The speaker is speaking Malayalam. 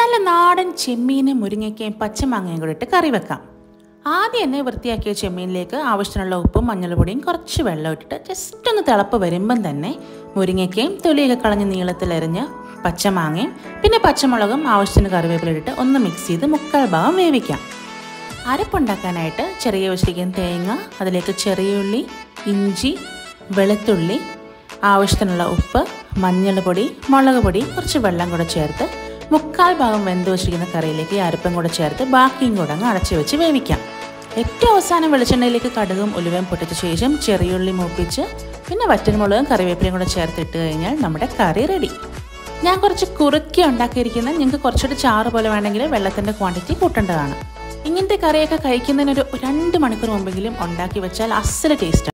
നല്ല നാടൻ ചെമ്മീനും മുരിങ്ങയ്ക്കയും പച്ചമാങ്ങയും കൂടി ഇട്ട് കറി വെക്കാം. ആദ്യം തന്നെ വൃത്തിയാക്കിയ ചെമ്മീനിലേക്ക് ആവശ്യത്തിനുള്ള ഉപ്പും മഞ്ഞൾപ്പൊടിയും കുറച്ച് വെള്ളം ഇട്ടിട്ട് ജസ്റ്റ് ഒന്ന് തിളപ്പ് വരുമ്പം തന്നെ മുരിങ്ങയ്ക്കയും തൊലിയൊക്കെ കളഞ്ഞ് നീളത്തിലരിഞ്ഞ് പച്ചമാങ്ങയും പിന്നെ പച്ചമുളകും ആവശ്യത്തിന് കറിവേപ്പില ഇട്ടിട്ട് ഒന്ന് മിക്സ് ചെയ്ത് മുക്കാൽ ഭാഗം വേവിക്കാം. അരപ്പുണ്ടാക്കാനായിട്ട് ചെറിയ വെച്ചിരിക്കുന്ന തേങ്ങ, അതിലേക്ക് ചെറിയ ഉള്ളി, ഇഞ്ചി, വെളുത്തുള്ളി, ആവശ്യത്തിനുള്ള ഉപ്പ്, മഞ്ഞൾപ്പൊടി, മുളക് പൊടി, കുറച്ച് വെള്ളം കൂടെ ചേർത്ത് മുക്കാൽ ഭാഗം വെന്ത് വെച്ചിരിക്കുന്ന കറിയിലേക്ക് അരപ്പും കൂടെ ചേർത്ത് ബാക്കിയും കൂടെ അങ്ങ് അടച്ചു വെച്ച് വേവിക്കാം. ഏറ്റവും അവസാനം വെളിച്ചെണ്ണയിലേക്ക് കടുകും ഉലുവയും പൊട്ടിച്ച ശേഷം ചെറിയുള്ളി മൂപ്പിച്ച് പിന്നെ വറ്റൻമുളകും കറിവേപ്പിലയും കൂടെ ചേർത്തിട്ട് കഴിഞ്ഞാൽ നമ്മുടെ കറി റെഡി. ഞാൻ കുറച്ച് കുറുക്കി ഉണ്ടാക്കിയിരിക്കുന്നത്, നിങ്ങൾക്ക് കുറച്ചുകൂടി ചാറ് പോലെ വേണമെങ്കിൽ വെള്ളത്തിൻ്റെ ക്വാണ്ടിറ്റി കൂട്ടേണ്ടതാണ്. ഇങ്ങനത്തെ കറിയൊക്കെ കഴിക്കുന്നതിനൊരു 2 മണിക്കൂർ മുമ്പെങ്കിലും ഉണ്ടാക്കി വെച്ചാൽ അസല് ടേസ്റ്റ്.